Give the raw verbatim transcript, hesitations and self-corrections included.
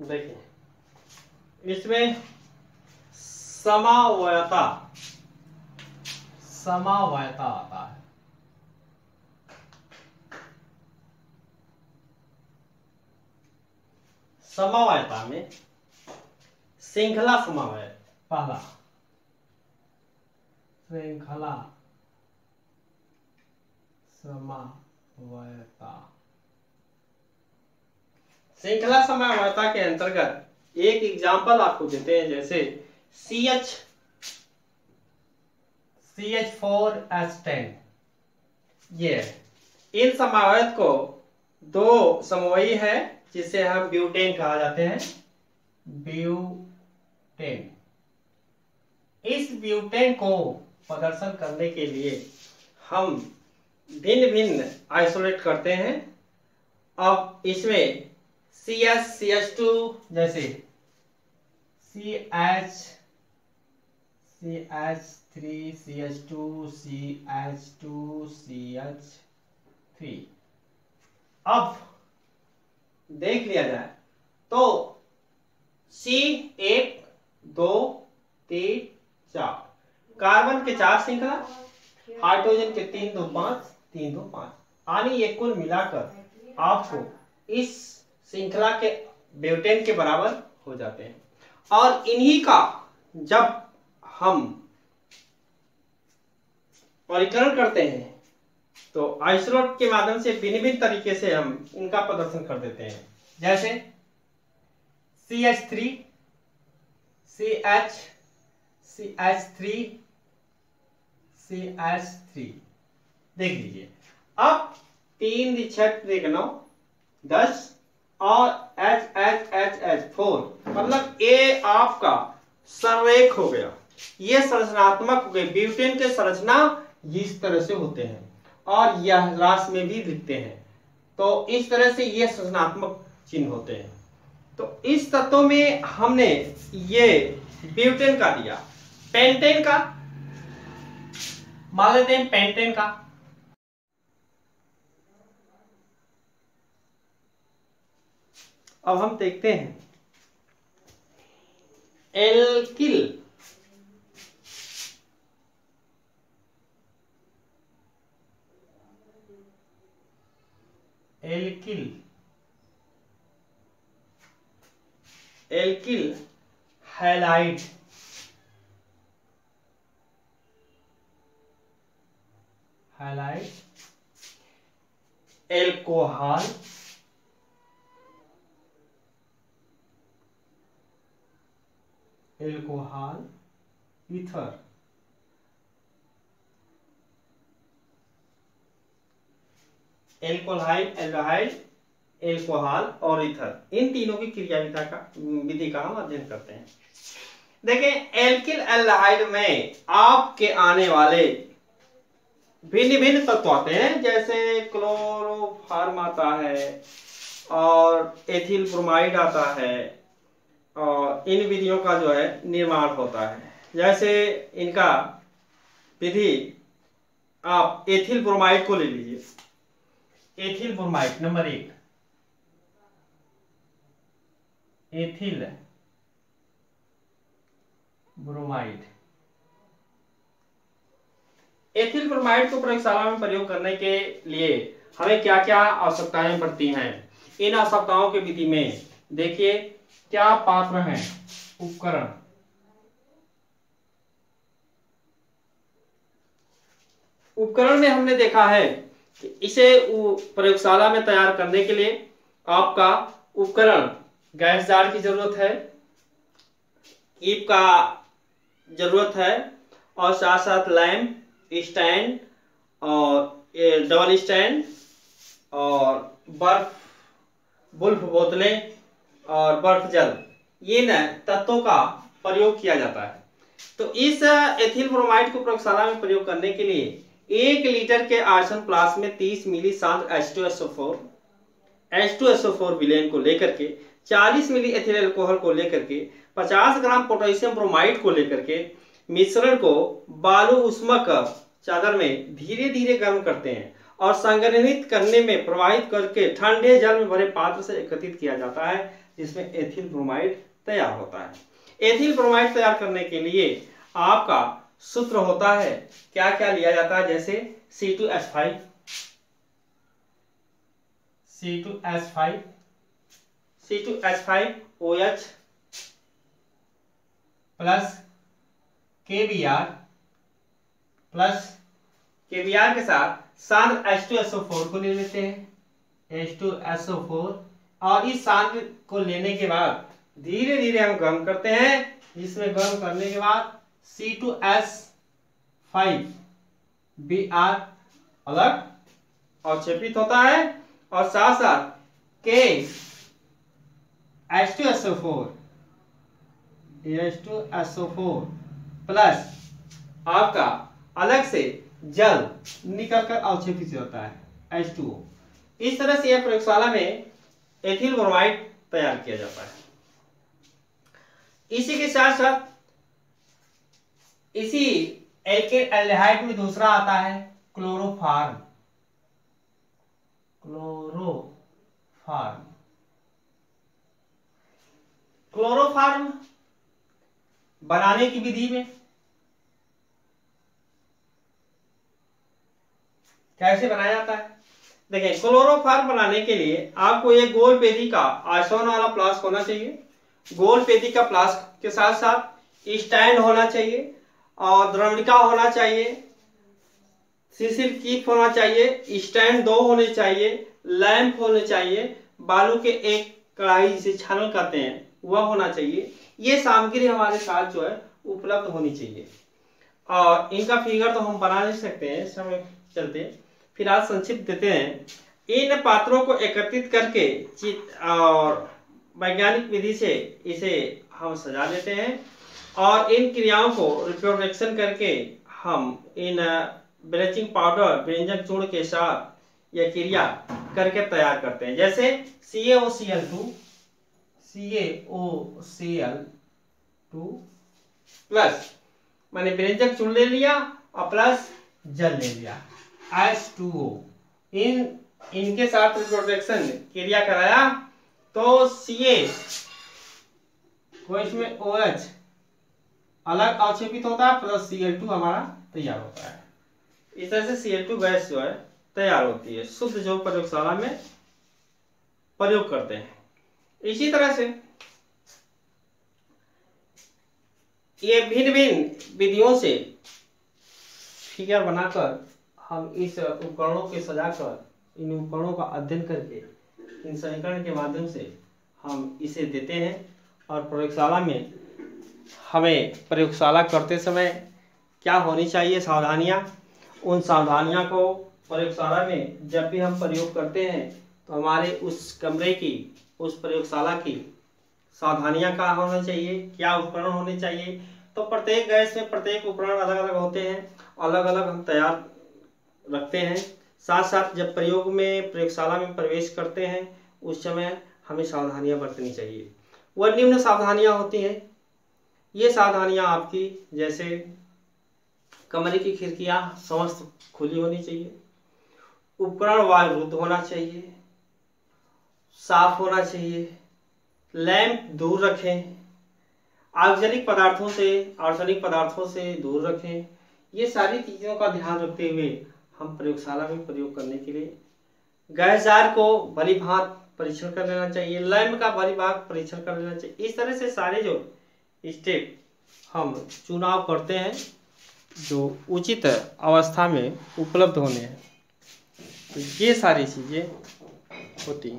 देखिए इसमें समावयता समावयता आता है। समावयता में श्रृंखला समावय पहला श्रृंखला समावयता श्रृंखला समावयता के अंतर्गत एक एग्जाम्पल आपको देते हैं, जैसे C H C H four S ten, ये इन समावयत को दो समूही है जिसे हम ब्यूटेन कहा जाते हैं। ब्यूटेन, इस ब्यूटेन को प्रदर्शन करने के लिए हम भिन्न भिन्न आइसोलेट करते हैं। अब इसमें C H C H two जैसे C H C H three C H two C H two C H three, अब देख लिया जाए तो सी एक दो तीन चार, कार्बन के चार श्रृंखला, हाइड्रोजन के तीन दो पांच तीन दो पांच, यानी ये कुल मिलाकर आपको इस श्रृंखला के ब्यूटेन के बराबर हो जाते हैं। और इन्हीं का जब हम वर्गीकरण करते हैं तो आइसरोड के माध्यम से भिन्न भिन्न तरीके से हम इनका प्रदर्शन कर देते हैं, जैसे C H three C H C H three C H three देख लीजिए। अब तीन दिशा नौ दस और H H H H four, मतलब ये आपका संरेख हो गया, ये संरचनात्मक हो गए। ब्यूटेन के संरचना इस तरह से होते हैं और यह रास में भी दिखते हैं, तो इस तरह से ये संरचनात्मक चिन्ह होते हैं। तो इस तत्वों में हमने ये ब्यूटेन का दिया, पेंटेन का मान लेते हैं, पेंटेन का अब हम देखते हैं alkyl alkyl alkyl halide halide alcohol alcohol ether, alcohol aldehyde alcohol और इथर, इन तीनों की क्रिया विधि का विधि का हम अध्ययन करते हैं। देखें एल्किल एल्डिहाइड में आपके आने वाले भिन्न भिन्न तत्व आते हैं, जैसे क्लोरोफॉर्म आता है और एथिल ब्रोमाइड आता है, और इन विधियों का जो है निर्माण होता है। जैसे इनका विधि आप एथिल ब्रोमाइड को ले लीजिए, एथिल ब्रोमाइड नंबर एक, एथिल ब्रोमाइड एथिल ब्रोमाइड को प्रयोगशाला में प्रयोग करने के लिए हमें क्या क्या आवश्यकताएं पड़ती हैं, इन आवश्यकताओं के विधि में देखिए क्या पात्र हैं, उपकरण उपकरण में हमने देखा है कि इसे प्रयोगशाला में तैयार करने के लिए आपका उपकरण गैस जार की जरूरत है, ईप का जरूरत है, और साथ साथ लैंप स्टैंड और डबल स्टैंड और बर्फ बुल्फ बोतलें और बर्फ जल, ये न तत्वों का प्रयोग किया जाता है। तो इस एथिल ब्रोमाइड को प्रयोगशाला में प्रयोग करने के लिए एक लीटर के आर्सेनिक प्लास में तीस मिली सांद्र H two S O four विलयन को लेकर के चालीस मिली एथिल अल्कोहल को लेकर के पचास ग्राम पोटेशियम ब्रोमाइड को लेकर के मिश्रण को बालू उष्मक चादर में धीरे धीरे गर्म करते हैं और संघनित करने में प्रवाहित करके ठंडे जल में भरे पात्र से एकत्रित किया जाता है, जिसमें एथिल ब्रोमाइड तैयार होता है। एथिल ब्रोमाइड तैयार करने के लिए आपका सूत्र होता है, क्या क्या लिया जाता है, जैसे C two H five, C two H five, C two H five O H plus K B R plus K B R के साथ सांद्र H two S O four को ले लेते हैं, H two S O four, और इस सांद्र को लेने के बाद धीरे धीरे हम गर्म करते हैं, जिसमें गर्म करने के बाद C two S five B R अलग अवक्षेपित होता है और साथ साथ के H two S O four H two S O four plus आपका अलग से जल निकलकर अवक्षेपित होता है एच टू ओ। इस तरह से यह प्रयोगशाला में एथिल ब्रोमाइड तैयार किया जाता है। इसी के साथ साथ इसी एल्किल हैलाइड में दूसरा आता है क्लोरोफॉर्म, क्लोरोफॉर्म क्लोरोफॉर्म बनाने की विधि में कैसे बनाया जाता है, देखिए क्लोरोफॉर्म बनाने के लिए आपको एक गोल पेटी का आइसोन वाला फ्लास्क होना चाहिए, गोल पेटी का फ्लास्क के साथ साथ स्टैंड होना चाहिए और द्रवणिका होना चाहिए, सीसिल कीप होना चाहिए, स्टैंड दो होने चाहिए, लैंप होने चाहिए, बालू के एक कढ़ाई जिसे छानल करते हैं वह होना चाहिए। ये सामग्री हमारे साथ जो है उपलब्ध होनी चाहिए और इनका फिगर तो हम बना नहीं सकते हैं, समय चलते हैं फिलहाल संक्षिप्त देते हैं। इन पात्रों को एकत्रित करके चित्र और वैज्ञानिक विधि से इसे हम सजा लेते हैं और इन क्रियाओं को रिप्रोडक्शन करके हम इन ब्लीचिंग पाउडर व्यंजक चूर्ण के साथ यह क्रिया करके तैयार करते हैं, जैसे C A O C L two, C A O C L two plus मैंने व्यंजक चूर्ण ले लिया और प्लस जल ले लिया एच टू ओ, इन इनके साथ रिप्रोडक्शन क्रिया कराया तो सी ए को इसमें ओ एच अलग अवक्षेपित होता है प्लस सी एल टू हमारा तैयार होता है। इस तरह से सी एल टू गैस जो है तैयार होती है, शुद्ध जो प्रयोगशाला में प्रयोग करते हैं। इसी तरह से ये भिन्न भिन्न विधियों से फिगर बनाकर हम इस उपकरणों के सजाकर इन उपकरणों का अध्ययन करके इन समीकरण के माध्यम से हम इसे देते हैं और प्रयोगशाला में हमें प्रयोगशाला करते समय क्या होनी चाहिए सावधानियां, उन सावधानियां को प्रयोगशाला में जब भी हम प्रयोग करते हैं तो हमारे उस कमरे की उस प्रयोगशाला की सावधानियां क्या होनी चाहिए, क्या उपकरण होने चाहिए। तो प्रत्येक गैस में प्रत्येक उपकरण अलग अलग होते हैं, अलग अलग हम तैयार रखते हैं। साथ साथ जब प्रयोग में प्रयोगशाला में प्रवेश करते हैं उस समय हमें सावधानियां बरतनी चाहिए, वह निम्न सावधानियां होती हैं। ये सावधानियां आपकी जैसे कमरे की खिड़कियां समस्त खुली होनी चाहिए, उपकरण वायुरुद्ध होना चाहिए, साफ होना चाहिए, लैंप दूर रखें, आर्सेनिक पदार्थों से आर्सेनिक पदार्थों से दूर रखें। ये सारी चीज़ों का ध्यान रखते हुए हम प्रयोगशाला में प्रयोग करने के लिए गैस जार को भलीभांत परीक्षण कर लेना चाहिए, लैंप का भलीभांत परीक्षण कर लेना चाहिए। इस तरह से सारे जो स्टेप हम चुनाव करते हैं जो उचित अवस्था में उपलब्ध होने हैं, तो ये सारी चीज़ें होती हैं।